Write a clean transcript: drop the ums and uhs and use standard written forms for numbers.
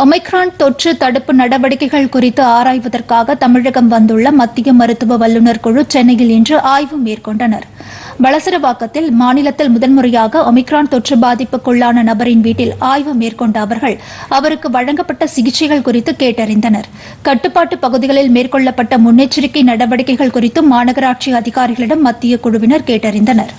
Omicron தொற்று தடுப்பு நடவடிக்கைகள் குறித்து ஆராய்வதற்காக தமிழகம் வந்துள்ள மத்திய மருத்துவ வல்லுநர் குழு சென்னையில் இன்று ஆய்வு மேற்கொண்டனர். வளசரவாக்கத்தில் மாநிலத்தில் முதன்முறையாக ஒமைக்ரான் தொற்று பாதிப்புக்குள்ளான நபரின் வீட்டில் ஆய்வு மேற்கொண்ட அவர்கள் அவருக்கு வழங்கப்பட்ட சிகிச்சைகள் குறித்து கேட்டறிந்தனர். கட்டுப்பாட்டு பகுதிகளில் மேற்கொள்ளப்பட்ட முன்னெச்சரிக்கை நடவடிக்கைகள் குறித்து மாநகராட்சி அதிகாரிகளிடம் மத்திய குழுவினர் கேட்டறிந்தனா்.